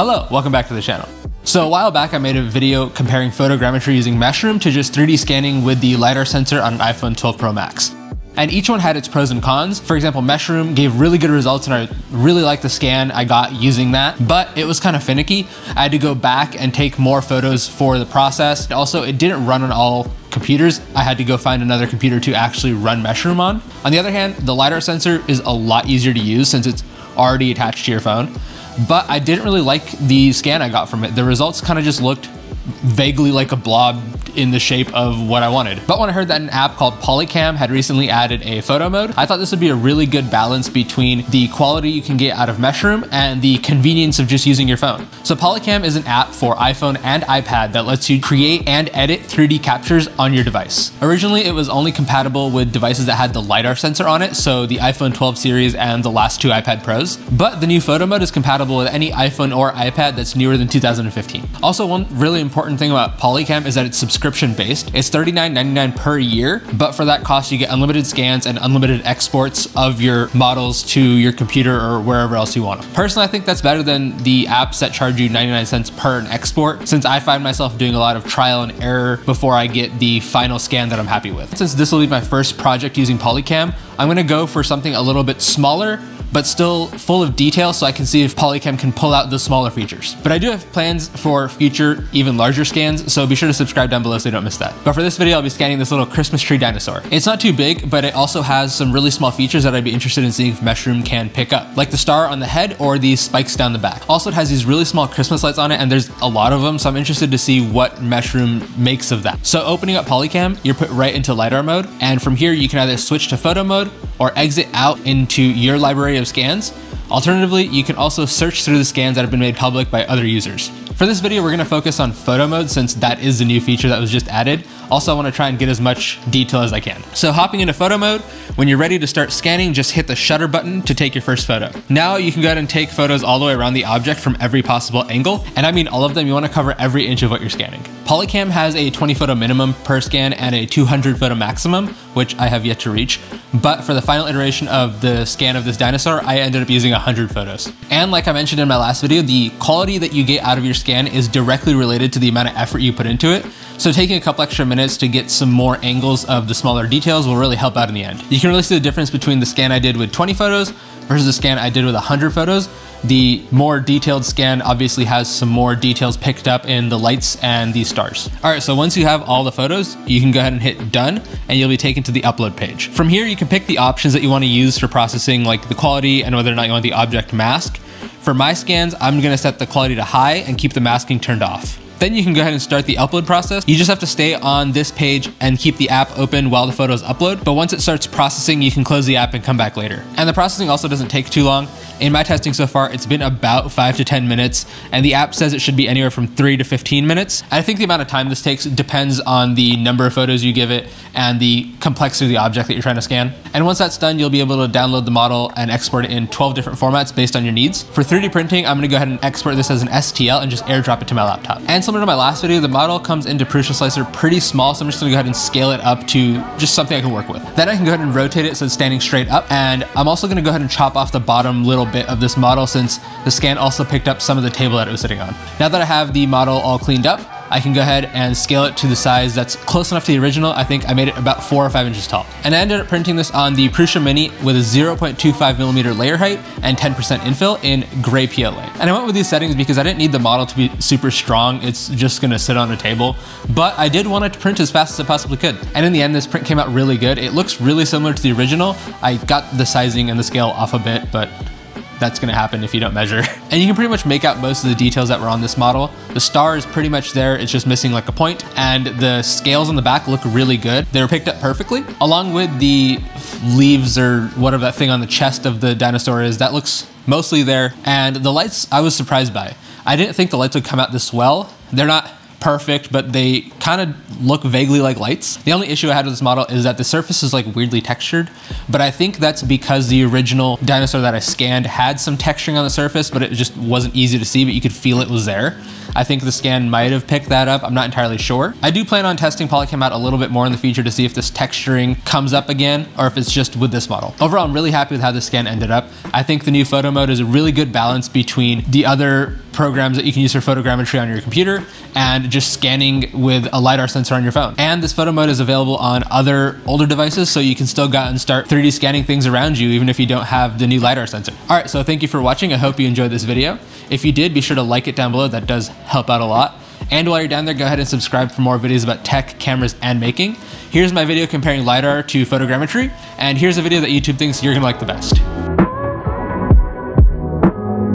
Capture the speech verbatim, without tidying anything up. Hello, welcome back to the channel. So a while back I made a video comparing photogrammetry using Meshroom to just three D scanning with the LiDAR sensor on an iPhone twelve Pro Max. And each one had its pros and cons. For example, Meshroom gave really good results and I really liked the scan I got using that, but it was kind of finicky. I had to go back and take more photos for the process. And also, it didn't run on all computers. I had to go find another computer to actually run Meshroom on. On the other hand, the LiDAR sensor is a lot easier to use since it's already attached to your phone, but I didn't really like the scan I got from it. The results kind of just looked vaguely like a blob in the shape of what I wanted. But when I heard that an app called Polycam had recently added a photo mode, I thought this would be a really good balance between the quality you can get out of Meshroom and the convenience of just using your phone. So Polycam is an app for iPhone and iPad that lets you create and edit three D captures on your device. Originally, it was only compatible with devices that had the LiDAR sensor on it, so the iPhone twelve series and the last two iPad Pros. But the new photo mode is compatible with any iPhone or iPad that's newer than two thousand fifteen. Also, one really important Important thing about Polycam is that it's subscription based. It's thirty-nine ninety-nine per year, but for that cost, you get unlimited scans and unlimited exports of your models to your computer or wherever else you want them. Personally, I think that's better than the apps that charge you ninety-nine cents per an export, since I find myself doing a lot of trial and error before I get the final scan that I'm happy with. Since this will be my first project using Polycam, I'm gonna go for something a little bit smaller, but still full of detail, so I can see if Polycam can pull out the smaller features. But I do have plans for future, even larger scans, so be sure to subscribe down below so you don't miss that. But for this video, I'll be scanning this little Christmas tree dinosaur. It's not too big, but it also has some really small features that I'd be interested in seeing if Meshroom can pick up, like the star on the head or these spikes down the back. Also, it has these really small Christmas lights on it, and there's a lot of them, so I'm interested to see what Meshroom makes of that. So opening up Polycam, you're put right into LiDAR mode, and from here, you can either switch to photo mode or exit out into your library of scans. Alternatively, you can also search through the scans that have been made public by other users. For this video, we're gonna focus on photo mode since that is the new feature that was just added. Also, I wanna try and get as much detail as I can. So hopping into photo mode, when you're ready to start scanning, just hit the shutter button to take your first photo. Now you can go ahead and take photos all the way around the object from every possible angle. And I mean all of them. You wanna cover every inch of what you're scanning. Polycam has a twenty photo minimum per scan and a two hundred photo maximum, which I have yet to reach. But for the final iteration of the scan of this dinosaur, I ended up using one hundred photos. And like I mentioned in my last video, the quality that you get out of your scan is directly related to the amount of effort you put into it. So taking a couple extra minutes to get some more angles of the smaller details will really help out in the end. You can really see the difference between the scan I did with twenty photos versus the scan I did with one hundred photos. The more detailed scan obviously has some more details picked up in the lights and the stars. All right, so once you have all the photos, you can go ahead and hit done and you'll be taken to the upload page. From here, you can pick the options that you want to use for processing, like the quality and whether or not you want the object masked. For my scans, I'm going to set the quality to high and keep the masking turned off. Then you can go ahead and start the upload process. You just have to stay on this page and keep the app open while the photos upload. But once it starts processing, you can close the app and come back later. And the processing also doesn't take too long. In my testing so far, it's been about five to ten minutes, and the app says it should be anywhere from three to fifteen minutes. I think the amount of time this takes depends on the number of photos you give it and the complexity of the object that you're trying to scan. And once that's done, you'll be able to download the model and export it in twelve different formats based on your needs. For three D printing, I'm gonna go ahead and export this as an S T L and just airdrop it to my laptop. And similar to my last video, the model comes into PrusaSlicer pretty small, so I'm just gonna go ahead and scale it up to just something I can work with. Then I can go ahead and rotate it so it's standing straight up. And I'm also gonna go ahead and chop off the bottom little bit of this model since the scan also picked up some of the table that it was sitting on. Now that I have the model all cleaned up, I can go ahead and scale it to the size that's close enough to the original. I think I made it about four or five inches tall. And I ended up printing this on the Prusa Mini with a zero point two five millimeter layer height and ten percent infill in gray P L A. And I went with these settings because I didn't need the model to be super strong. It's just gonna sit on a table, but I did want it to print as fast as I possibly could. And in the end, this print came out really good. It looks really similar to the original. I got the sizing and the scale off a bit, but that's gonna happen if you don't measure. And you can pretty much make out most of the details that were on this model. The star is pretty much there, it's just missing like a point, and the scales on the back look really good. They were picked up perfectly, along with the leaves or whatever that thing on the chest of the dinosaur is, that looks mostly there. And the lights, I was surprised by. I didn't think the lights would come out this well. They're not perfect, but they kind of look vaguely like lights. The only issue I had with this model is that the surface is like weirdly textured, but I think that's because the original dinosaur that I scanned had some texturing on the surface, but it just wasn't easy to see, but you could feel it was there. I think the scan might have picked that up. I'm not entirely sure. I do plan on testing Polycam out a little bit more in the future to see if this texturing comes up again, or if it's just with this model. Overall, I'm really happy with how this scan ended up. I think the new photo mode is a really good balance between the other programs that you can use for photogrammetry on your computer and just scanning with a LiDAR sensor on your phone. And this photo mode is available on other older devices, so you can still go out and start three D scanning things around you even if you don't have the new LiDAR sensor. All right, so thank you for watching. I hope you enjoyed this video. If you did, be sure to like it down below. That does help out a lot. And while you're down there, go ahead and subscribe for more videos about tech, cameras, and making. Here's my video comparing LiDAR to photogrammetry, and here's a video that YouTube thinks you're gonna like the best.